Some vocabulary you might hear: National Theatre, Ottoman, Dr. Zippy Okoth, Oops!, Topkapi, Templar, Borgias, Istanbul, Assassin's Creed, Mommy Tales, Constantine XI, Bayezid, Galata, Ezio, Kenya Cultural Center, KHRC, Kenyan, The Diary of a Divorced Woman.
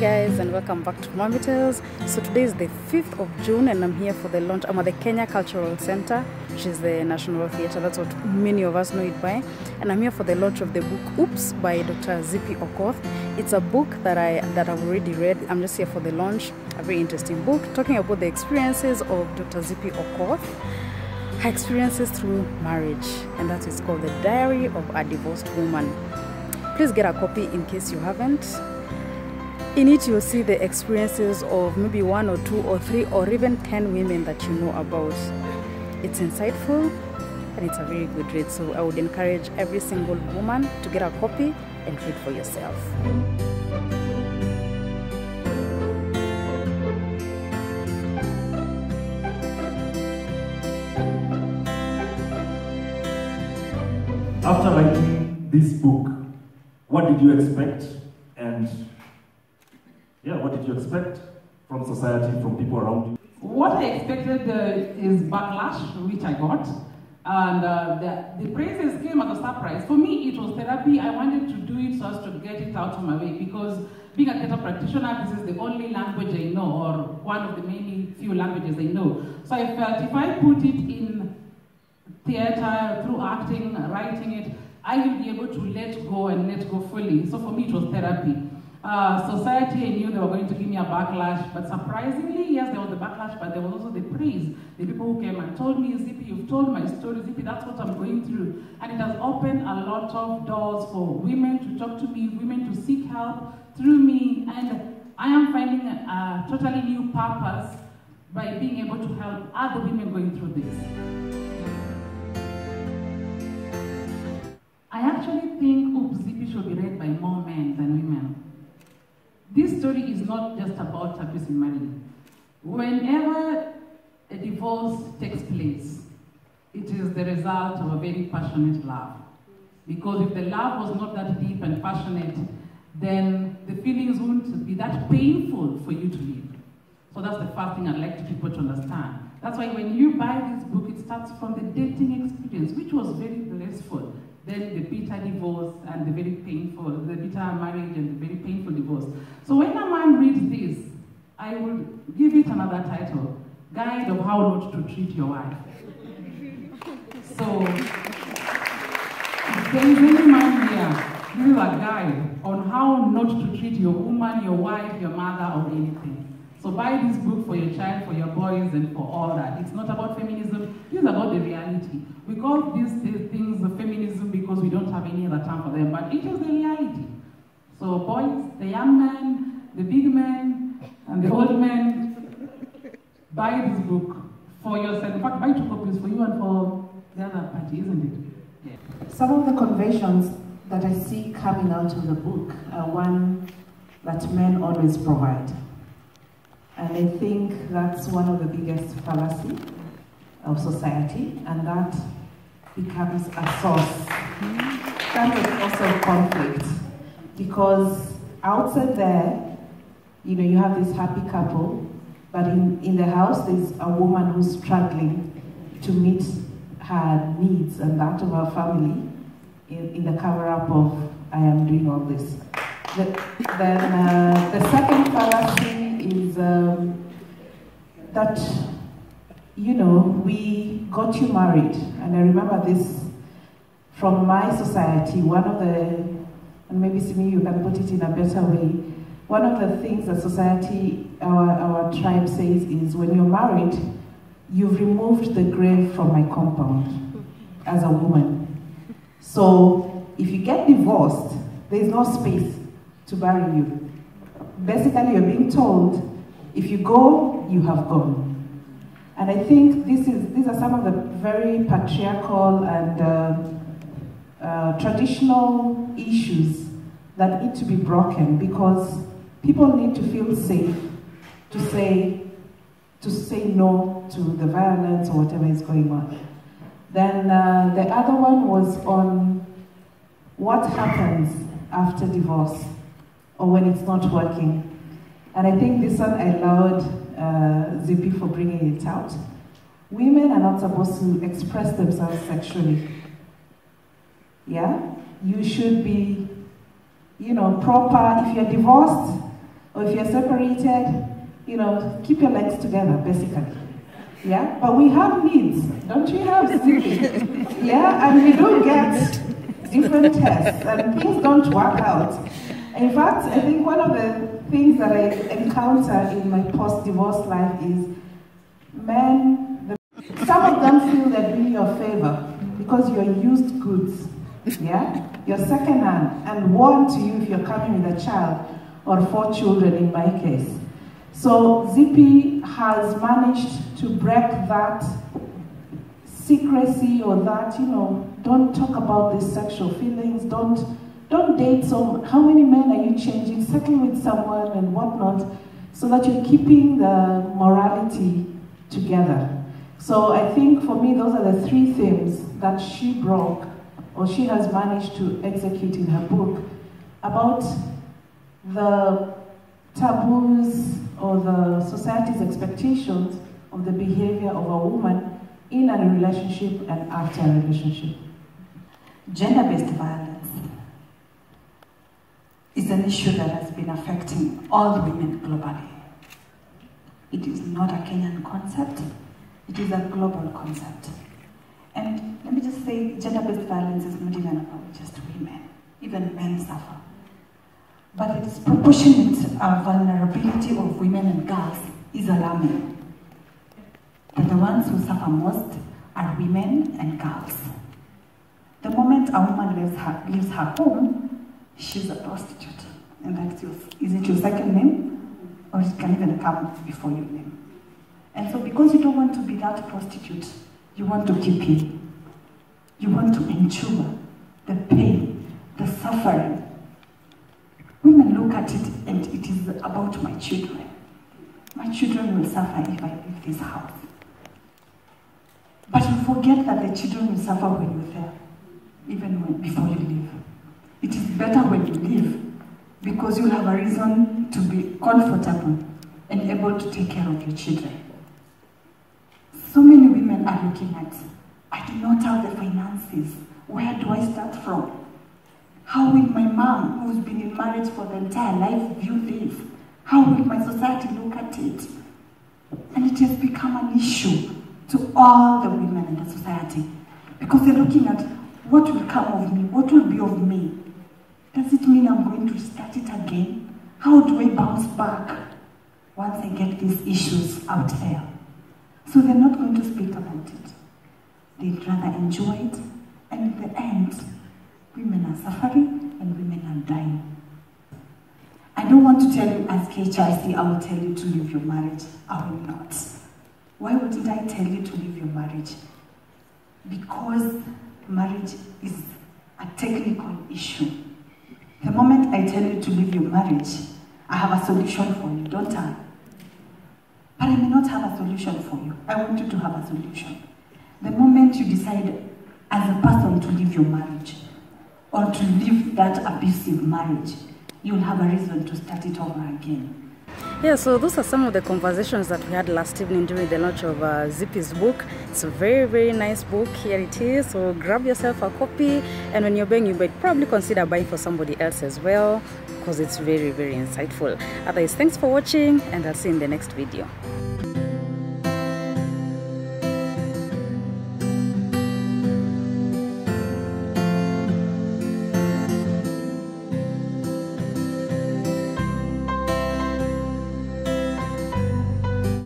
Hi guys, and welcome back to Mommy Tales. So today is the 5th of June and I'm here for the launch. I'm at the Kenya Cultural Center, which is the National Theatre. That's what many of us know it by. And I'm here for the launch of the book Oops! By Dr. Zippy Okoth. It's a book that I've already read. I'm just here for the launch. A very interesting book talking about the experiences of Dr. Zippy Okoth, her experiences through marriage. And that is called The Diary of a Divorced Woman. Please get a copy in case you haven't. In it, you'll see the experiences of maybe 1 or 2 or 3 or even 10 women that you know about. It's insightful and it's a very good read. So I would encourage every single woman to get a copy and read for yourself. After writing this book, what did you expect? And yeah, what did you expect from society, from people around you? What I expected is backlash, which I got. And the praises came as a surprise. For me, it was therapy. I wanted to do it so as to get it out of my way, because being a theatre practitioner, this is the only language I know, or one of the many few languages I know. So I felt if I put it in theatre, through acting, writing it, I will be able to let go and let go fully. So for me, it was therapy. Society, I knew they were going to give me a backlash, but surprisingly, yes, there was the backlash, but there was also the praise. The people who came and told me, Zippy, you've told my story, Zippy, that's what I'm going through. And it has opened a lot of doors for women to talk to me, women to seek help through me, and I am finding a totally new purpose by being able to help other women going through this. I actually think Oops! Zippy should be read by more men than women. This story is not just about abuse in marriage. Whenever a divorce takes place, it is the result of a very passionate love. Because if the love was not that deep and passionate, then the feelings wouldn't be that painful for you to live. So that's the first thing I'd like people to understand. That's why when you buy this book, it starts from the dating experience, which was very blissful. Then the bitter divorce and the very painful, the bitter marriage and the very painful divorce. So when a man reads this, I will give it another title, Guide of How Not to Treat Your Wife. So, if there is any man here, give a guide on how not to treat your woman, your wife, your mother, or anything. So buy this book for your child, for your boys, and for all that. It's not about feminism, it's about the reality. We call these things feminism because we don't have any other term for them, but it is the reality. So boys, the young men, the big men, and the old men, buy this book for yourself. In fact, buy 2 copies for you and for the other party, isn't it? Yeah. Some of the conventions that I see coming out of the book are one that men always provide. And I think that's one of the biggest fallacies of society, and that becomes a source. That's a source of conflict. Because outside there, you know, you have this happy couple, but in the house there's a woman who's struggling to meet her needs and that of her family in the cover-up of, I am doing all this. Then the second fallacy is that, you know, we got you married, and I remember this from my society, one of the, and maybe Simi, you can put it in a better way, one of the things that society, our tribe says is, when you're married, you've removed the grave from my compound as a woman. So if you get divorced, there's no space to bury you. Basically, you're being told, if you go, you have gone. And I think these are some of the very patriarchal and traditional issues that need to be broken, because people need to feel safe to say no to the violence or whatever is going on. Then the other one was on what happens after divorce, or when it's not working. And I think this one I laud Zippy for bringing it out. Women are not supposed to express themselves sexually. Yeah? You should be, you know, proper. If you're divorced, or if you're separated, you know, keep your legs together, basically. Yeah, but we have needs, don't we have needs? Yeah, and we do get different tests, and things don't work out. In fact, I think one of the things that I encounter in my post-divorce life is men, some of them feel they're doing you a favor because you're used goods, yeah? You're secondhand and warm to you if you're coming with a child or 4 children in my case. So Zippy has managed to break that secrecy or that, you know, don't talk about these sexual feelings, don't date so how many men are you changing, settle with someone and whatnot, so that you're keeping the morality together. So I think for me those are the 3 themes that she broke or she has managed to execute in her book about the taboos or the society's expectations of the behavior of a woman in a relationship and after a relationship. Gender-based violence is an issue that has been affecting all the women globally. It is not a Kenyan concept, it is a global concept. And let me just say, gender-based violence is not even about just women, even men suffer. But the disproportionate vulnerability of women and girls is alarming. That the ones who suffer most are women and girls. The moment a woman leaves her home, she's a prostitute. And that's your, is it your second name? Or it can even come before your name. And so because you don't want to be that prostitute, you want to keep him. You want to endure the pain, the suffering. Women look at it and it is about my children. My children will suffer if I leave this house. But you forget that the children will suffer when you're there, even before you leave. It is better when you leave because you'll have a reason to be comfortable and able to take care of your children. So many women are looking at, I do not have the finances. Where do I start from? How will my mom, who's been in marriage for the entire life, view this? How will my society look at it? And it has become an issue to all the women in the society because they're looking at what will come of me, what will be of me. Does it mean I'm going to start it again? How do I bounce back once I get these issues out there? So they're not going to speak about it. They'd rather enjoy it, and in the end, women are suffering and women are dying. I don't want to tell you as KHRC, I will tell you to leave your marriage. I will not. Why would I tell you to leave your marriage? Because marriage is a technical issue. The moment I tell you to leave your marriage, I have a solution for you, don't I? But I may not have a solution for you. I want you to have a solution. The moment you decide as a person to leave your marriage, or to leave that abusive marriage, you'll have a reason to start it over again. Yeah, so those are some of the conversations that we had last evening during the launch of Zippy's book. It's a very, very nice book. Here it is. So grab yourself a copy, and when you're buying, you might probably consider buying for somebody else as well, because it's very, very insightful. Otherwise, thanks for watching, and I'll see you in the next video.